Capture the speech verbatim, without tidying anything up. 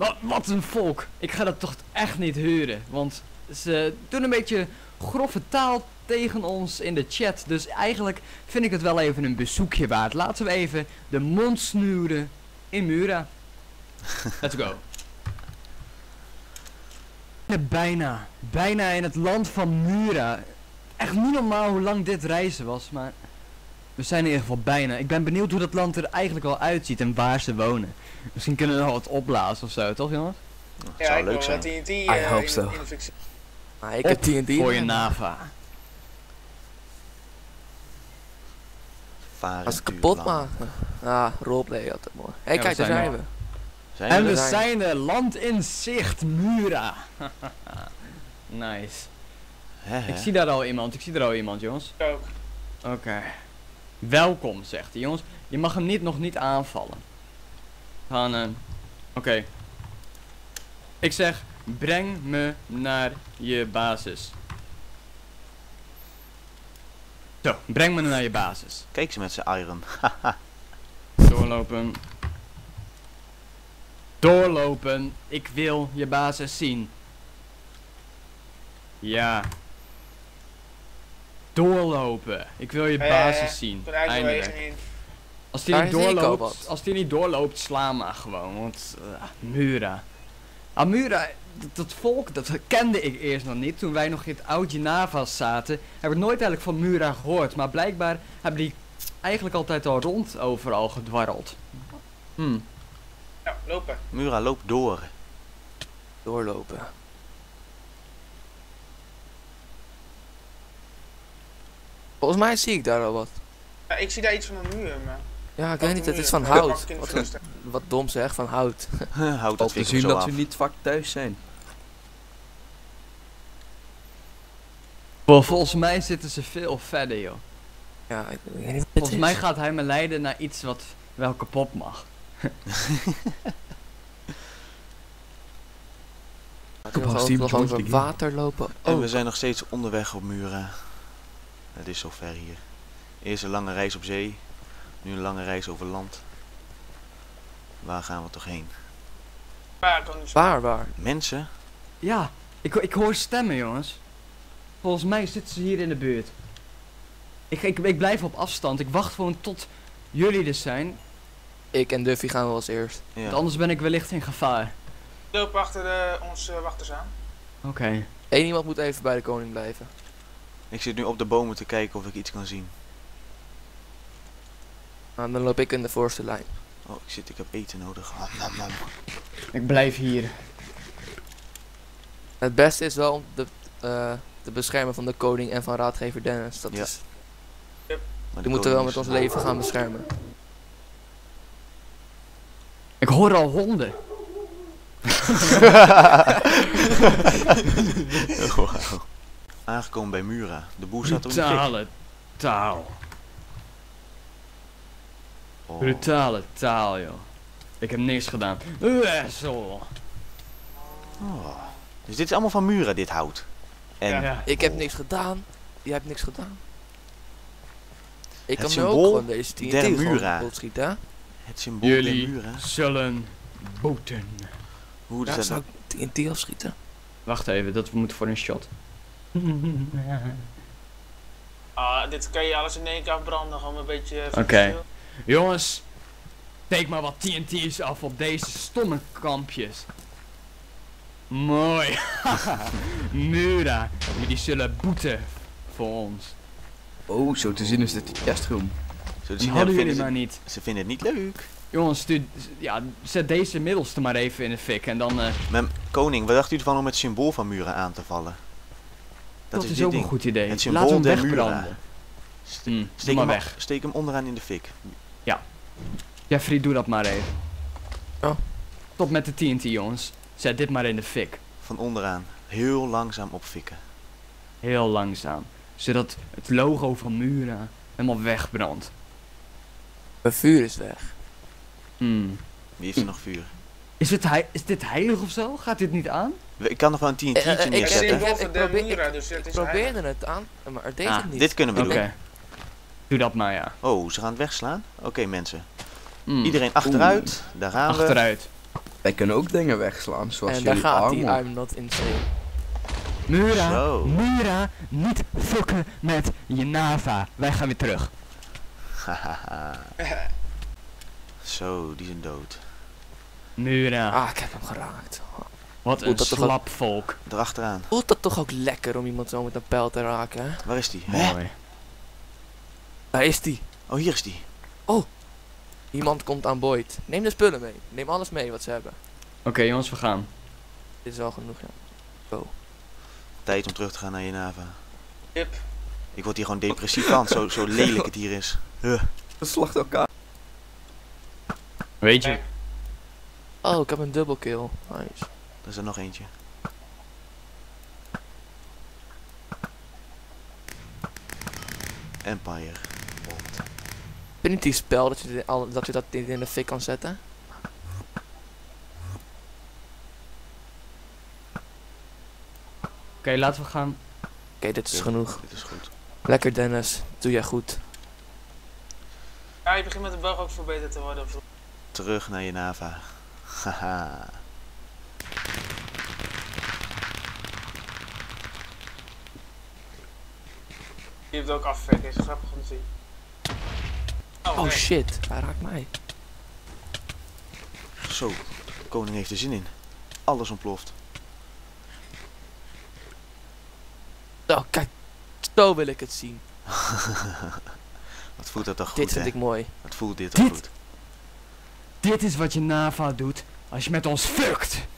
Wat, wat een volk. Ik ga dat toch echt niet huren. Want ze doen een beetje grove taal tegen ons in de chat. Dus eigenlijk vind ik het wel even een bezoekje waard. Laten we even de mond snoeren in Mura. Let's go. Bijna. Bijna in het land van Mura. Echt niet normaal hoe lang dit reizen was, maar... we zijn in ieder geval bijna. Ik ben benieuwd hoe dat land er eigenlijk al uitziet en waar ze wonen. Misschien kunnen we nog wat opblazen of zo, toch jongens? Dat ja, zou ik leuk zijn. T N T, uh, I hope in, so. In de ah, ik heb T N T. Voor Jenava. Als het kapot maken. Ah, roleplay altijd mooi. Hé, hey, ja, kijk, daar zijn we. we. Zijn en we, we zijn er. Land in zicht, Mura. Nice. He, he. Ik zie daar al iemand, ik zie daar al iemand, jongens. Ook. Oké. Okay. Welkom, zegt hij. Jongens, je mag hem niet, nog niet aanvallen. We gaan, uh, oké. Okay. Ik zeg, breng me naar je basis. Zo, breng me naar je basis. Kijk ze met zijn iron. Doorlopen. Doorlopen. Ik wil je basis zien. Ja. Doorlopen. Ik wil je basis zien. Eindelijk. Als die niet doorloopt, als die niet doorloopt, sla maar gewoon. Want uh, Mura. Ah, Mura, dat, dat volk, dat kende ik eerst nog niet. Toen wij nog in het oud Jenava zaten, heb ik nooit eigenlijk van Mura gehoord. Maar blijkbaar hebben die eigenlijk altijd al rond overal gedwarreld. Hm. Ja, lopen. Mura, loop door. Doorlopen. Volgens mij zie ik daar al wat. Ja, ik zie daar iets van een muur, maar... ja, ik weet niet, het is van hout. Wat, een, wat dom zeg, van hout. Hout dat we zien dat we niet vaak thuis zijn. Volgens mij zitten ze veel verder, joh. Ja, ik weet niet. Volgens mij gaat hij me leiden naar iets wat wel kapot mag. We gaan over water lopen. Oh, en we zijn nog steeds onderweg op Mura. Het is zo ver hier. Eerst een lange reis op zee, nu een lange reis over land. Waar gaan we toch heen? Waar, waar, waar? Mensen? Ja, ik, ik hoor stemmen, jongens. Volgens mij zitten ze hier in de buurt. Ik, ik, ik blijf op afstand, ik wacht gewoon tot jullie er zijn. Ik en Duffy gaan wel als eerst. Ja. Want anders ben ik wellicht in gevaar. Loop achter de, ons uh, wachters aan. Oké. Okay. Eén iemand moet even bij de koning blijven. Ik zit nu op de bomen te kijken of ik iets kan zien. Nou, dan loop ik in de voorste lijn. Oh, ik zit, ik heb eten nodig. Oh, man, man. Ik blijf hier. Het beste is wel om de, uh, de beschermen van de koning en van raadgever Dennis. Dat ja. is... Yep. Die moeten we wel met ons leven gaan beschermen. Ik hoor al honden. Wow. Aangekomen bij Mura. De boer staat op de kik. Brutale taal. Oh. Brutale taal, joh. Ik heb niks gedaan. Wessel. Oh. Dus dit is allemaal van Mura, dit hout. En ja. Ik heb oh. niks gedaan. Jij hebt niks gedaan. Ik het kan symbool nu ook gewoon deze T N T der Mura. Schieten. Het symbool Jullie der Mura. Zullen boeten. Hoe ja, dat zou ik T N T afschieten? Wacht even, dat we moeten voor een shot. Ah, dit kan je alles in één keer afbranden, gewoon een beetje... Oké. Okay. Jongens, steek maar wat T N T's af op deze stomme kampjes. Mooi. Mura, jullie zullen boeten voor ons. Oh, zo te zien is dit die testroom. Zo te zien hadden jullie maar niet. Ze vinden het niet leuk. Jongens, ja, zet deze middelste maar even in de fik en dan... Uh... Mem, koning, wat dacht u ervan om het symbool van Mura aan te vallen? Dat, dat is, is ook ding. een goed idee. Het symbool Laten we hem wegbranden. Ste mm, steek, hem weg. steek hem onderaan in de fik. Ja. Jeffrey, doe dat maar even. Oh. Stop met de T N T, jongens. Zet dit maar in de fik. Van onderaan. Heel langzaam opfikken. Heel langzaam. Zodat het logo van Mura helemaal wegbrandt. Mijn vuur is weg. Mm. Wie heeft er nog vuur? Is, het hei is dit heilig of zo? Gaat dit niet aan? Ik kan nog wel een tientje uh, uh, neerzetten. Ik, ik, ik, probeer, ik, dus het is ik probeerde het aan, maar het deed ah, het niet. Dit kunnen we okay. doen. Doe dat maar, ja. Oh, ze gaan het wegslaan? Oké, okay, mensen. Mm. Iedereen achteruit. Oeh. Daar gaan achteruit. we. Achteruit. Wij kunnen ook dingen wegslaan, zoals en jullie armen. En daar gaat die arm not insane. Mura, Mura, niet fokken met Jenava. Wij gaan weer terug. Hahaha. Zo, die zijn dood. Mura. Ah, ik heb hem geraakt. Wat een slapvolk. Erachteraan. Voelt dat toch ook lekker om iemand zo met een pijl te raken, hè? Waar is die? Mooi. Daar is die. Oh, hier is die. Oh. Iemand komt aan boord. Neem de spullen mee. Neem alles mee wat ze hebben. Oké, okay, jongens, we gaan. Dit is al genoeg, ja. Zo. Tijd om terug te gaan naar Jenava. Yep. Ik word hier gewoon depressief van, zo, zo lelijk het hier is. Huh. We slachten elkaar. Weet je? Oh, ik heb een double kill. Nice. Er is er nog eentje. Empire. Ben je niet die spel dat je, al, dat je dat in de fik kan zetten? Oké, okay, laten we gaan. Oké, okay, dit is ja, genoeg. Dit is goed. Lekker Dennis, doe jij goed. Ja, je begint met de bug ook verbeterd te worden. Terug naar Jenava. Haha. Je hebt ook afgewerkt, deze grappig om te zien. Oh, oh nee. Shit, hij raakt mij. Zo, de koning heeft er zin in. Alles ontploft. Oh, kijk, zo wil ik het zien. Wat voelt dat dan goed, Dit vind hè? ik mooi. Wat voelt dit dan dit, goed? Dit is wat Jenava doet als je met ons fukt.